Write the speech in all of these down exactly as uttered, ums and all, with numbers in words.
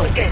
Walker.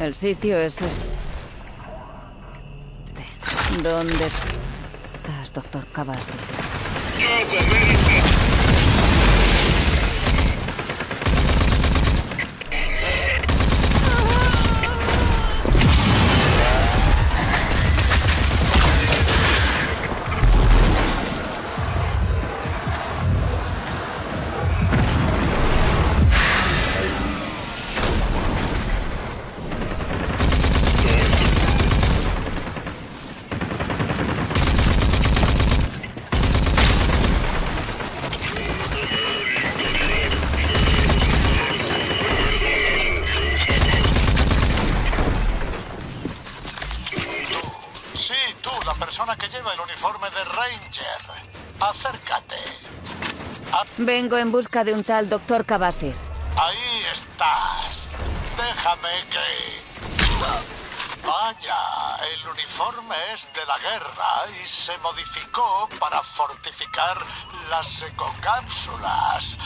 El sitio es este. ¿Dónde estás, doctor Kvasir? Vengo en busca de un tal doctor Kvasir. Ahí estás. Déjame que... Vaya, el uniforme es de la guerra y se modificó para fortificar las ecocápsulas.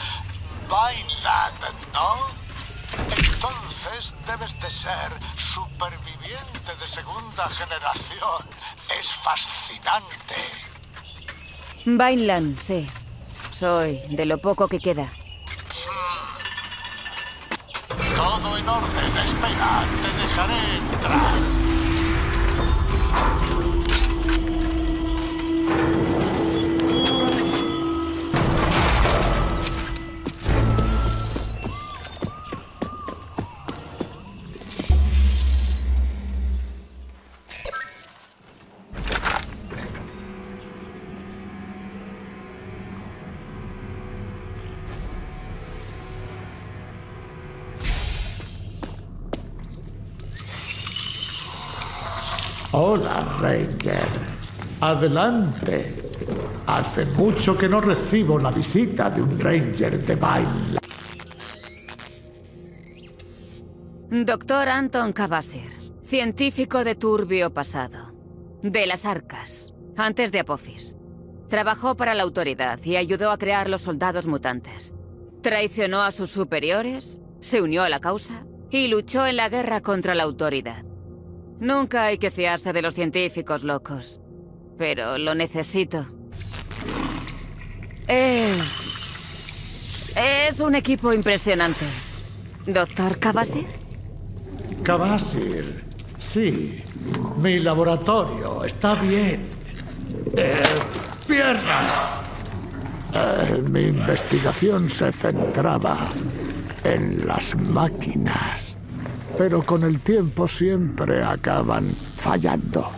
Bailan, ¿no? Entonces debes de ser superviviente de segunda generación. Es fascinante. Vineland, sí. Soy de lo poco que queda. Todo en orden, espera. Te dejaré entrar. Hola, Ranger. Adelante. Hace mucho que no recibo la visita de un Ranger de baile. Doctor Anton Kvasir, científico de turbio pasado. De las Arcas, antes de Apophis. Trabajó para la autoridad y ayudó a crear los soldados mutantes. Traicionó a sus superiores, se unió a la causa y luchó en la guerra contra la autoridad. Nunca hay que fiarse de los científicos locos, pero lo necesito. Es... es un equipo impresionante. ¿Doctor Kvasir? Kvasir, sí. Mi laboratorio está bien. Eh, ¡Piernas! Eh, mi investigación se centraba en las máquinas. Pero con el tiempo siempre acaban fallando.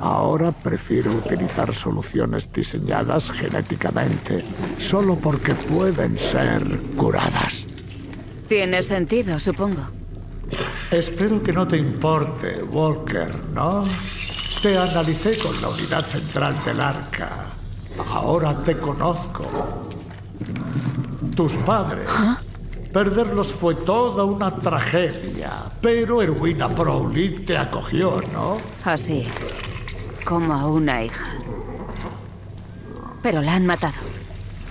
Ahora prefiero utilizar soluciones diseñadas genéticamente, solo porque pueden ser curadas. Tiene sentido, supongo. Espero que no te importe, Walker, ¿no? Te analicé con la unidad central del Arca. Ahora te conozco. Tus padres... ¿Ah? Perderlos fue toda una tragedia, pero Erwina Proulite te acogió, ¿no? Así es, como a una hija. Pero la han matado.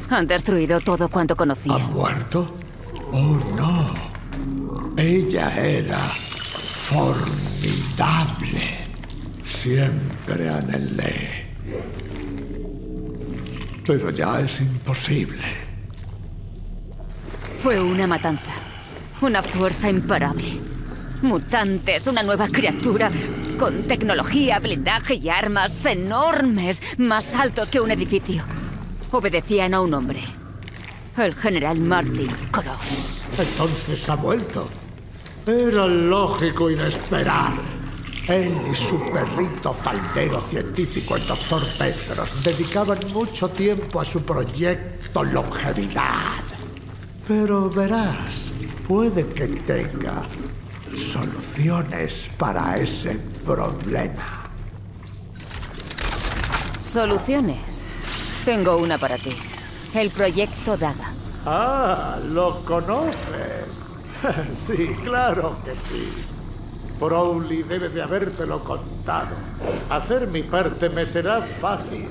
Han destruido todo cuanto conocía. ¿Ha muerto? Oh, no. Ella era formidable. Siempre anhelé. Pero ya es imposible. Fue una matanza, una fuerza imparable. Mutantes, una nueva criatura, con tecnología, blindaje y armas enormes, más altos que un edificio. Obedecían a un hombre, el general Martin Cross. Entonces ha vuelto. Era lógico y de esperar. Él y su perrito faldero científico, el doctor Petros, dedicaban mucho tiempo a su proyecto longevidad. Pero verás, puede que tenga soluciones para ese problema. ¿Soluciones? Tengo una para ti. El Proyecto Daga. Ah, ¿lo conoces? Sí, claro que sí. Broly debe de habértelo contado. Hacer mi parte me será fácil.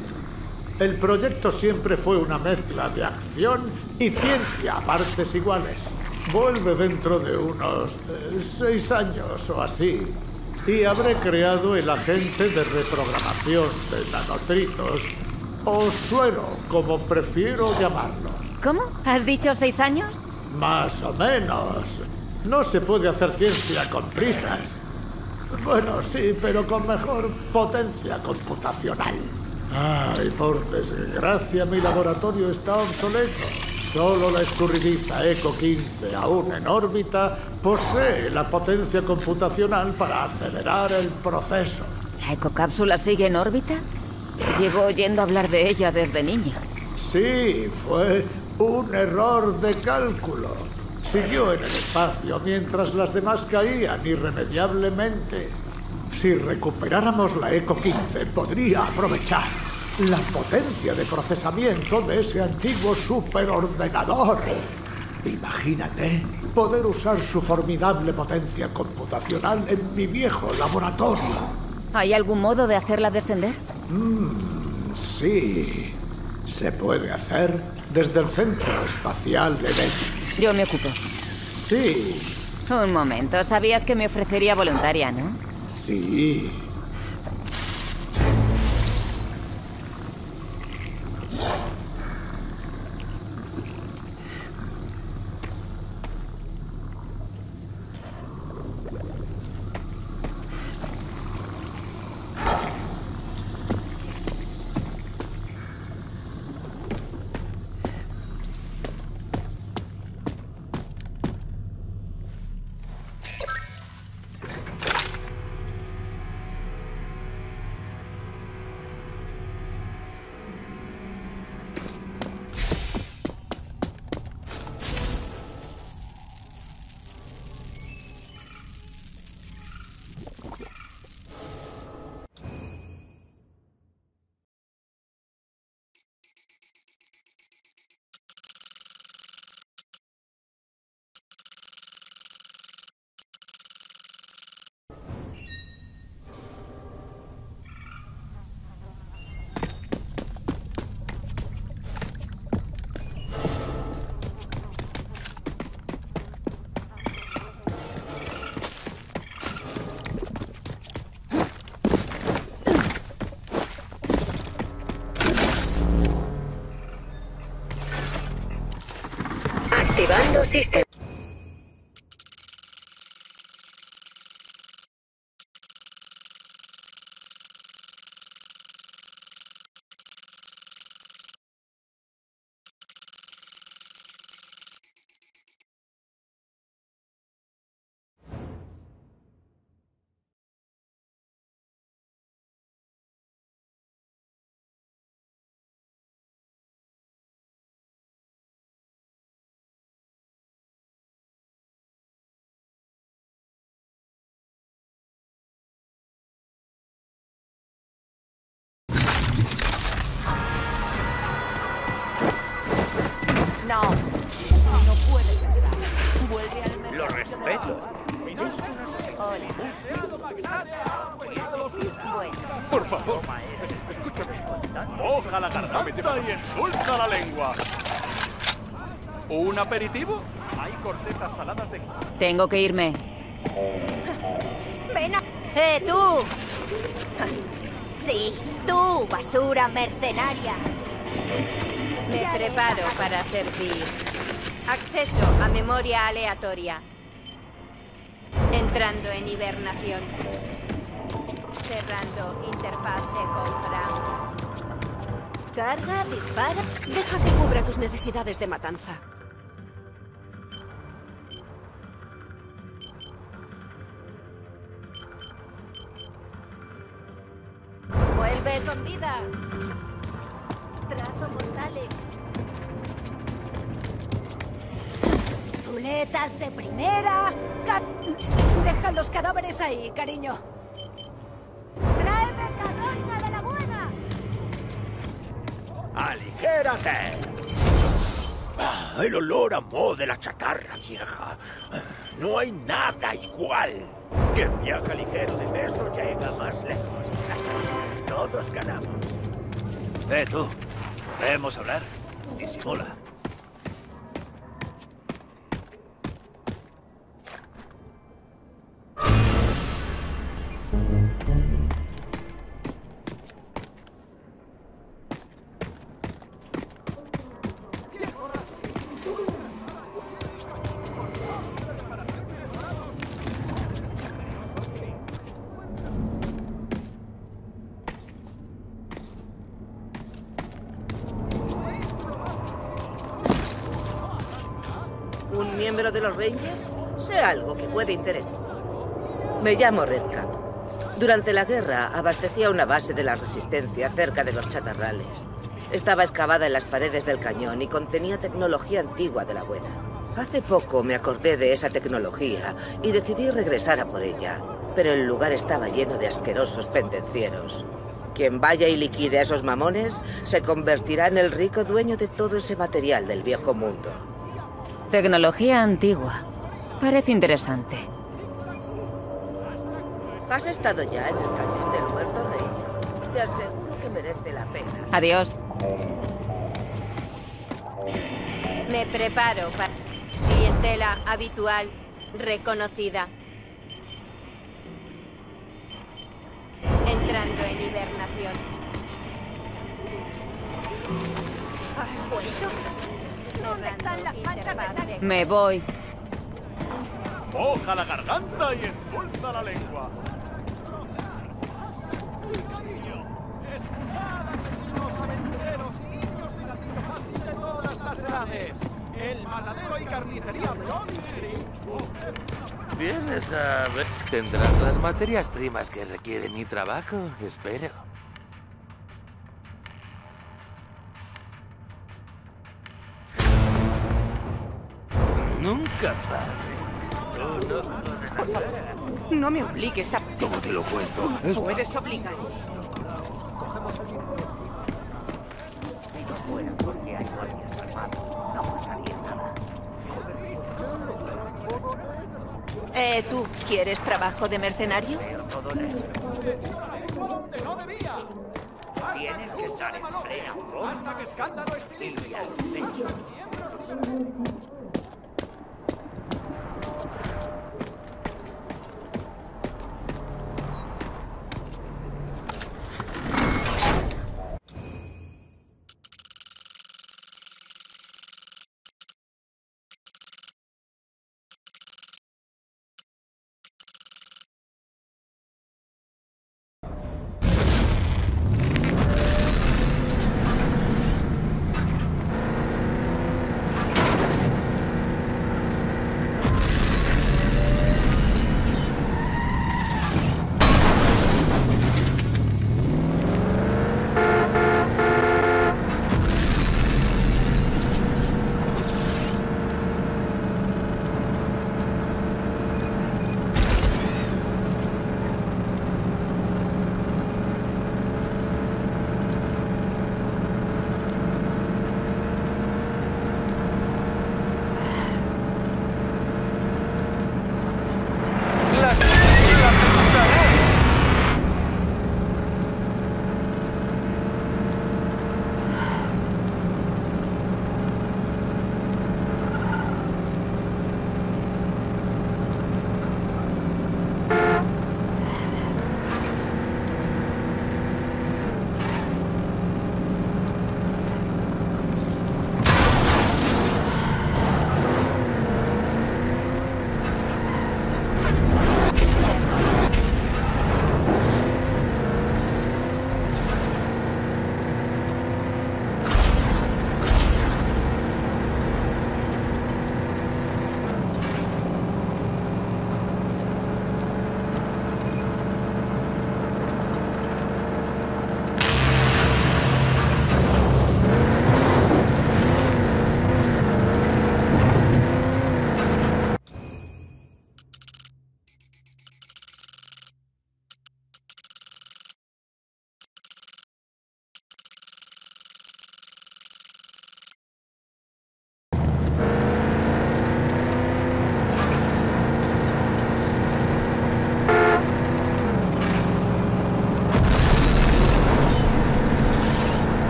El proyecto siempre fue una mezcla de acción y ciencia a partes iguales. Vuelve dentro de unos eh, seis años o así y habré creado el agente de reprogramación de nanotritos o suero, como prefiero llamarlo. ¿Cómo? ¿Has dicho seis años? Más o menos. No se puede hacer ciencia con prisas. Bueno, sí, pero con mejor potencia computacional. Ay, por desgracia, mi laboratorio está obsoleto. Solo la escurridiza eco quince, aún en órbita, posee la potencia computacional para acelerar el proceso. ¿La ecocápsula sigue en órbita? Llevo oyendo hablar de ella desde niño. Sí, fue un error de cálculo. Siguió en el espacio mientras las demás caían irremediablemente. Si recuperáramos la eco quince, podría aprovechar la potencia de procesamiento de ese antiguo superordenador. Imagínate poder usar su formidable potencia computacional en mi viejo laboratorio. ¿Hay algún modo de hacerla descender? Mm, sí. Se puede hacer desde el Centro Espacial de Venus. Yo me ocupo. Sí. Un momento, sabías que me ofrecería voluntaria, ¿no? Sí. System. No, no puedes estar. Vuelve al mercado. Lo respeto. Hola. Por favor. Escúchame. Moja la garganta y insulta la lengua. ¿Un aperitivo? Hay cortetas saladas de... Tengo que irme. Ven a... ¡Eh, tú! Sí, tú, basura mercenaria. Me preparo para servir. Acceso a memoria aleatoria. Entrando en hibernación. Cerrando interfaz de compra. Carga, dispara. Deja que cubra tus necesidades de matanza. ¡Vuelve con vida! Trazo mortales. Chuletas de primera. Ca Deja los cadáveres ahí, cariño. ¡Tráeme carroña de la buena! ¡Aligérate! Ah, el olor a moho de la chatarra vieja. No hay nada igual. Quien viaja ligero de peso llega más lejos. Todos ganamos. Eh, tú. Podemos hablar. Disimula. ¿De los Rangers? Sé algo que puede interesar. Me llamo Redcap. Durante la guerra abastecía una base de la Resistencia cerca de los chatarrales. Estaba excavada en las paredes del cañón y contenía tecnología antigua de la buena. Hace poco me acordé de esa tecnología y decidí regresar a por ella, pero el lugar estaba lleno de asquerosos pendencieros. Quien vaya y liquide a esos mamones se convertirá en el rico dueño de todo ese material del viejo mundo. Tecnología antigua. Parece interesante. ¿Has estado ya en el cañón del Puerto Rey? Te aseguro que merece la pena. Adiós. Me preparo para clientela habitual reconocida. Entrando en hibernación. ¿Has vuelto? ¿Dónde están las manchas de sangre? Me voy. Moja la garganta y envuelta la lengua. Escuchad, asesinos aventureros y niños de gatillo fácil de todas las edades. El matadero y carnicería Broly. Vienes a ver. Tendrás las materias primas que requiere mi trabajo, espero. Nunca padre. No me obligues a... ¿Cómo te lo cuento? No puedes obligar. Eh, ¿tú quieres trabajo de mercenario? Tienes que estar en plena forma. Hasta que escándalo estilístico.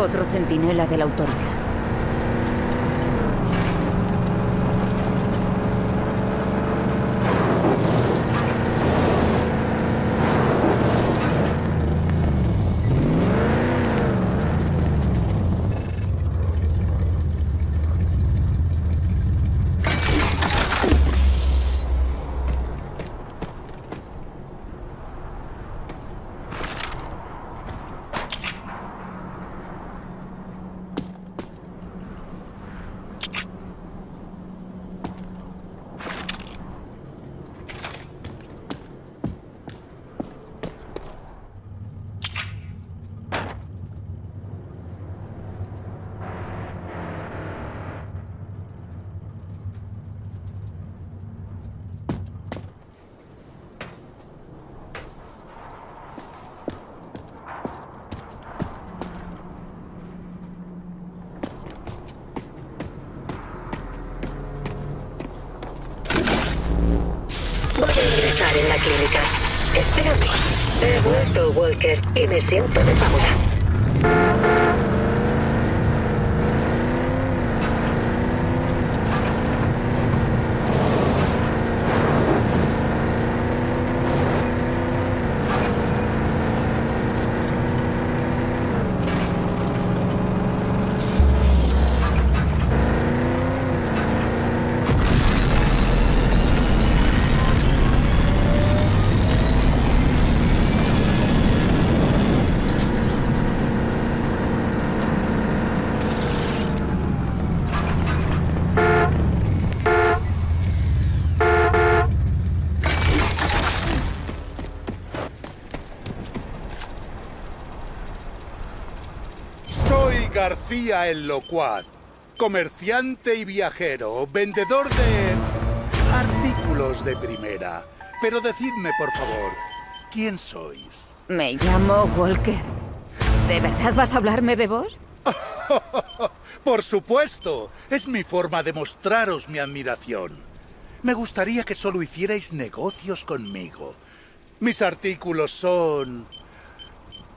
Otro centinela de la autoridad. En la clínica. Espérame. He vuelto, Walker, y me siento de fábula. García El Locuaz, comerciante y viajero, vendedor de artículos de primera. Pero decidme, por favor, ¿quién sois? Me llamo Walker. ¿De verdad vas a hablarme de vos? Por supuesto. Es mi forma de mostraros mi admiración. Me gustaría que solo hicierais negocios conmigo. Mis artículos son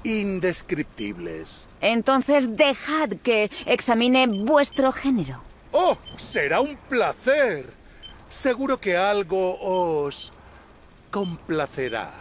indescriptibles. Entonces dejad que examine vuestro género. ¡Oh! ¡Será un placer! Seguro que algo os complacerá.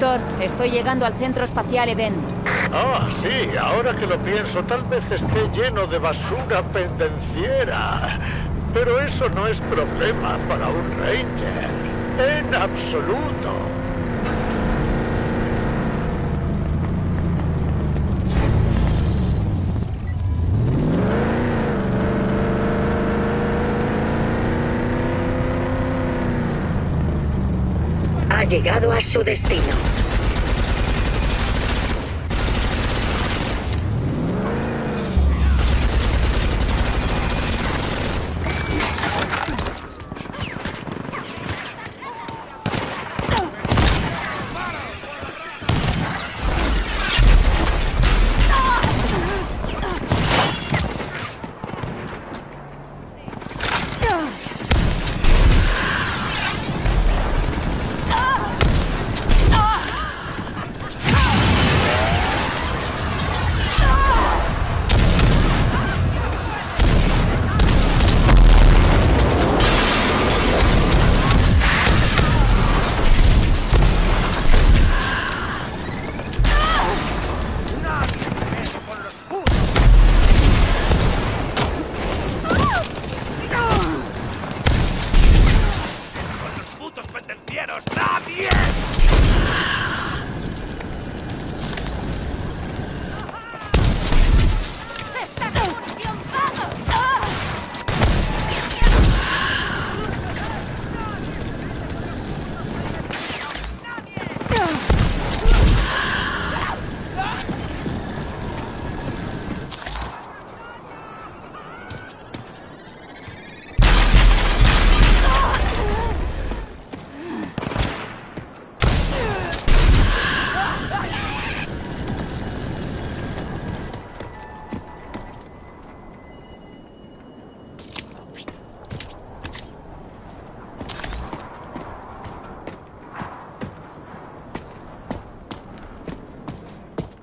Doctor, estoy llegando al Centro Espacial Eden. Ah, sí, ahora que lo pienso, tal vez esté lleno de basura pendenciera. Pero eso no es problema para un Ranger, en absoluto. Ha llegado a su destino.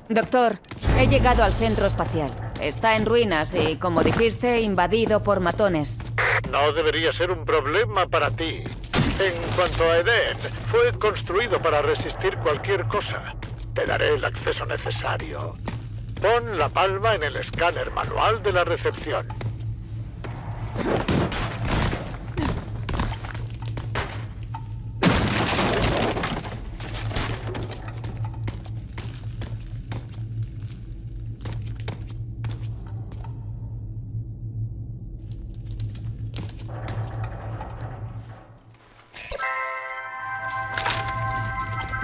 Doctor, he llegado al centro espacial. Está en ruinas y, como dijiste, invadido por matones. No debería ser un problema para ti. En cuanto a Eden, fue construido para resistir cualquier cosa. Te daré el acceso necesario. Pon la palma en el escáner manual de la recepción.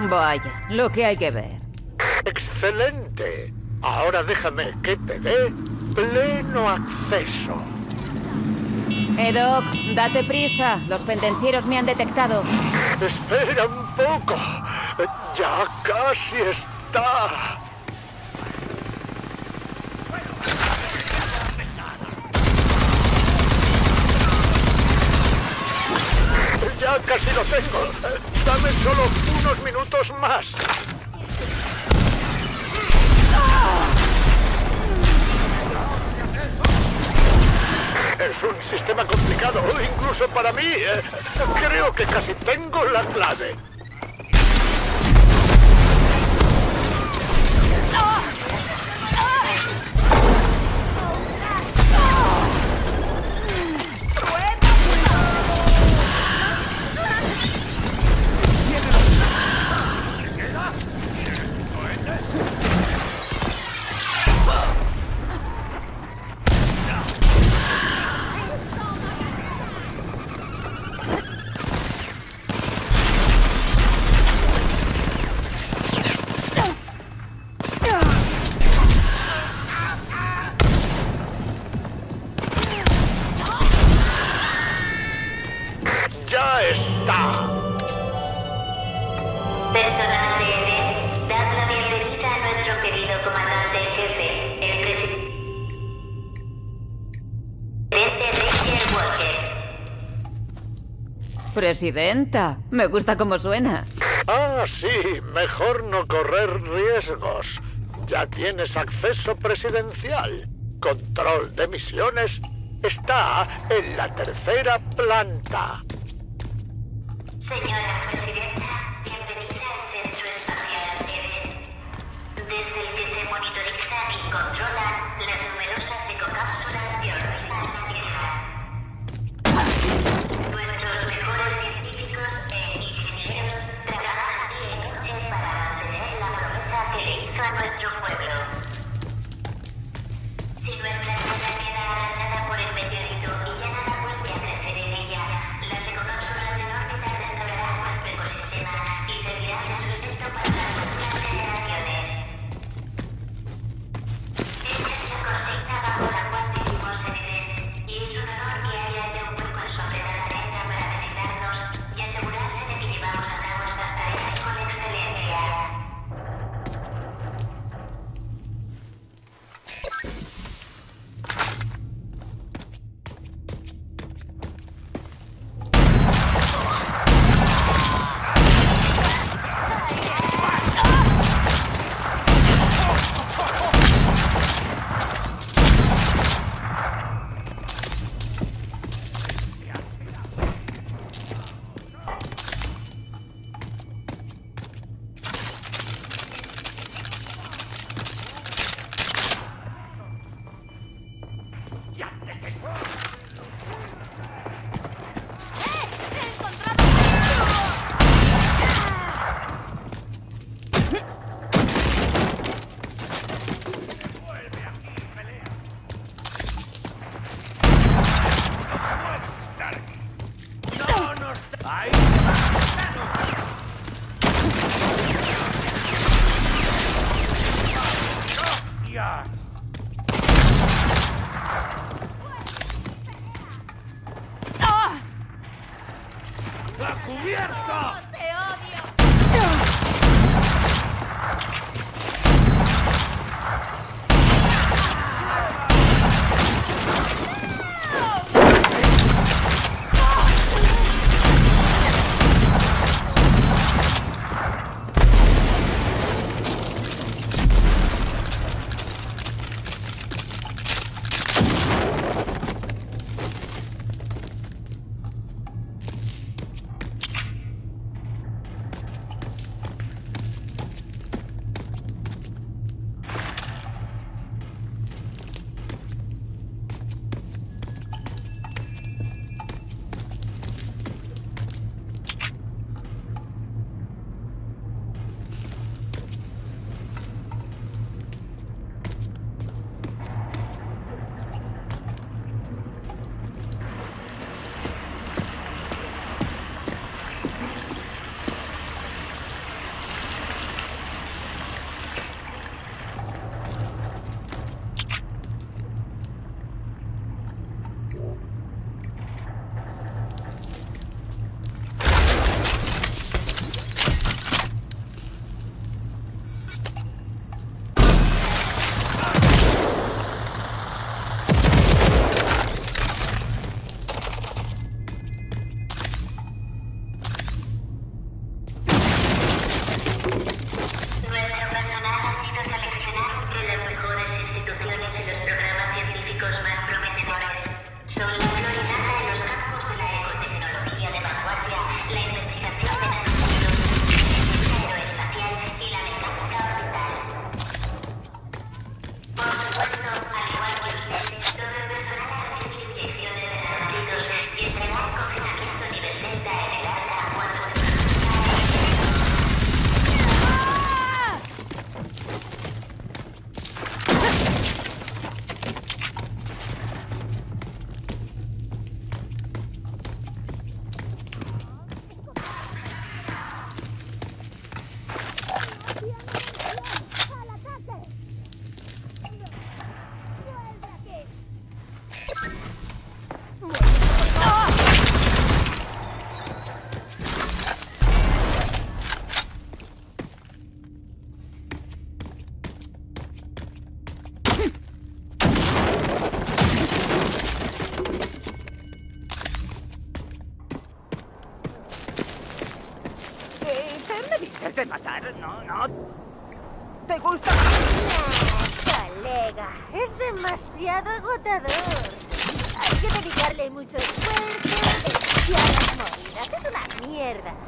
Vaya, lo que hay que ver. ¡Excelente! Ahora déjame que te dé pleno acceso. Edoc, date prisa. Los pendencieros me han detectado. Espera un poco. Ya casi está. Ya casi lo tengo. Dame solo unos minutos más. Es un sistema complicado, incluso para mí. Creo que casi tengo la clave. Presidenta, me gusta cómo suena. Ah, sí, mejor no correr riesgos. Ya tienes acceso presidencial. Control de misiones está en la tercera planta. Señora presidenta, bienvenida al Centro Espacial. monitorizan y controlan las numerosas ecocápsulas que orbitan la Tierra. Nuestros mejores científicos e ingenieros trabajan día y noche para mantener la promesa que le hizo a nuestro pueblo. Si nuestra tierra queda arrasada por el meteorito y ya nada vuelve a crecer en ella, las ecocápsulas en órbita restaurarán nuestro ecosistema y servirán de sustento para las generaciones. Esta es la consigna bajo la cual vivimos en Eden, y es un honor que haya hecho un hueco en su apretada agenda para visitarnos y asegurarse de que llevamos a cabo estas tareas con excelencia.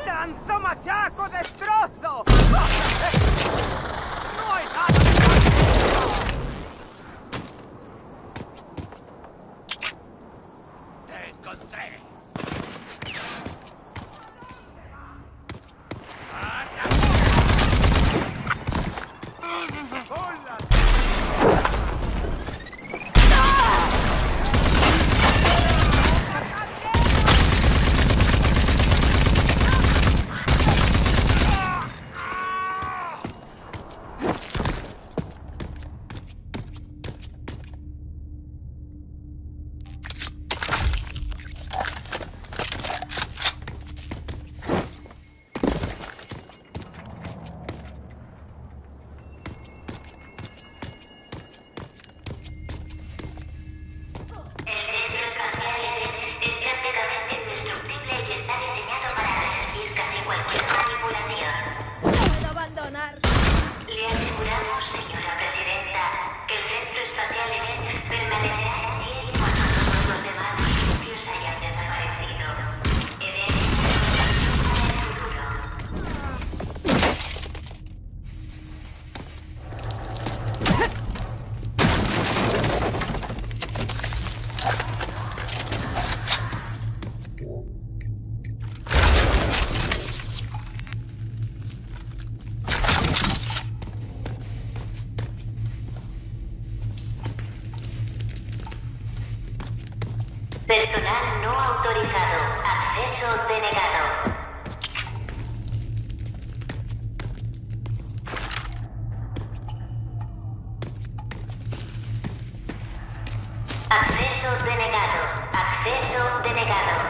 ¡Lanza machaco, destrozo! ¡No hay nada! Acceso denegado. Acceso denegado. Acceso denegado.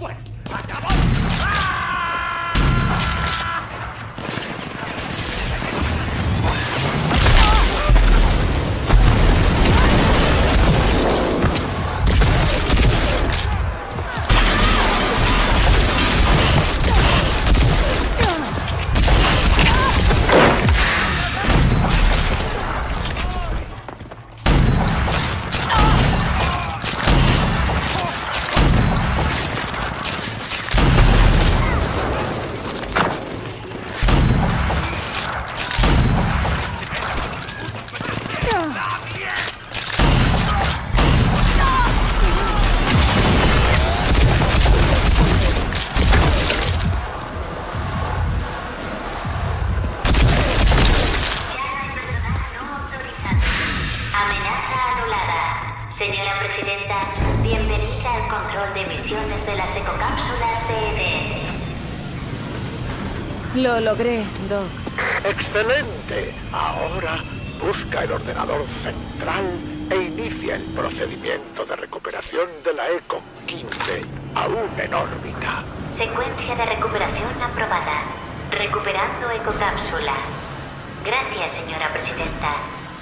Bueno, acabó. ¡Ah! Lo logré, Doc. ¡Excelente! Ahora busca el ordenador central e inicia el procedimiento de recuperación de la eco quince, aún en órbita. Secuencia de recuperación aprobada. Recuperando ecocápsula. Gracias, señora presidenta.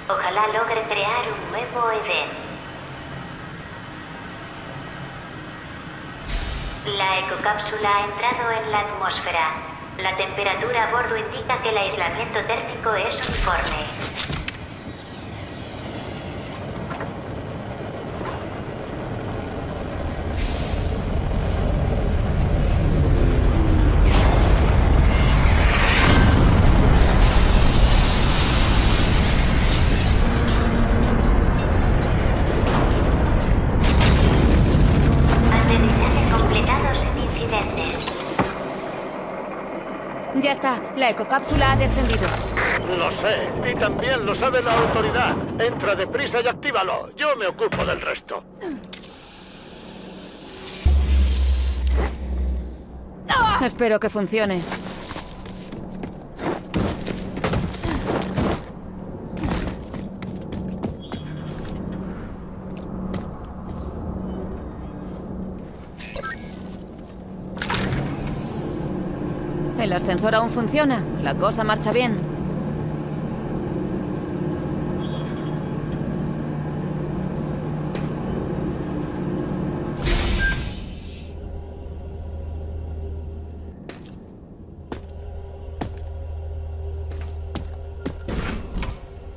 Ojalá logre crear un nuevo Eden. La ecocápsula ha entrado en la atmósfera. La temperatura a bordo indica que el aislamiento térmico es uniforme. La ecocápsula ha descendido. Lo sé, y también lo sabe la autoridad. Entra deprisa y actívalo. Yo me ocupo del resto. ¡Ah! Espero que funcione. El ascensor aún funciona. La cosa marcha bien.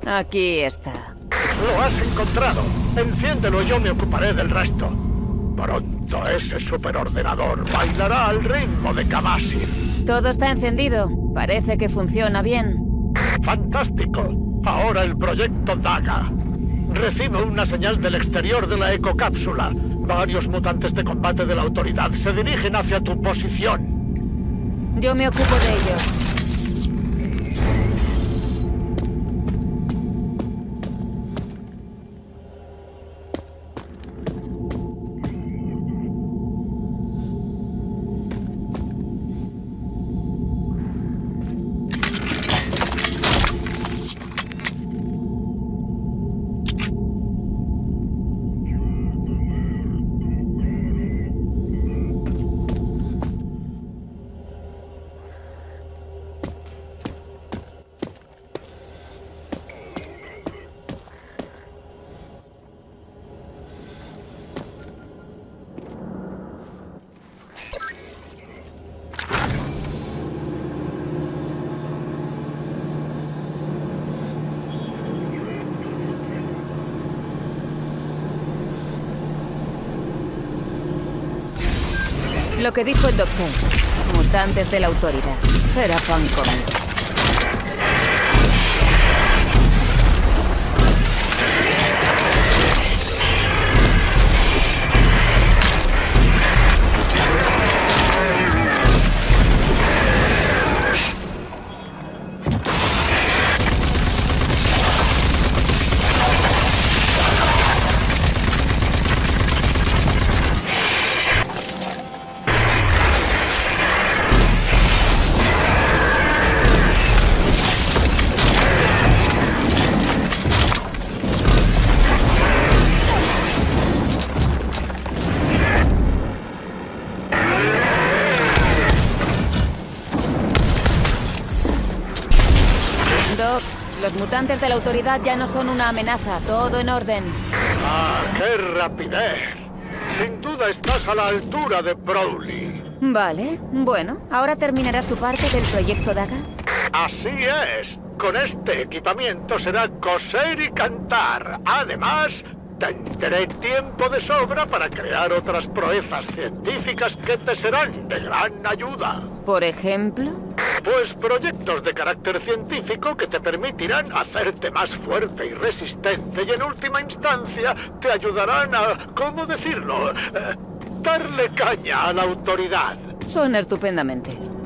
Aquí está. Lo has encontrado. Enciéndelo, yo me ocuparé del resto. Pronto ese superordenador bailará al ritmo de Kamashi. Todo está encendido. Parece que funciona bien. ¡Fantástico! Ahora el proyecto Daga. Recibo una señal del exterior de la ecocápsula. Varios mutantes de combate de la autoridad se dirigen hacia tu posición. Yo me ocupo de ellos. Lo que dijo el doctor. Mutantes de la autoridad. Será fan conmigo. mutantes de la autoridad ya no son una amenaza. Todo en orden. ¡Ah, qué rapidez! Sin duda estás a la altura de Broly. Vale, bueno. ¿Ahora terminarás tu parte del proyecto Daga? Así es. Con este equipamiento será coser y cantar. Además, tendré tiempo de sobra para crear otras proezas científicas que te serán de gran ayuda. ¿Por ejemplo? Pues proyectos de carácter científico que te permitirán hacerte más fuerte y resistente y en última instancia te ayudarán a, ¿cómo decirlo?, eh, darle caña a la autoridad. Suena estupendamente.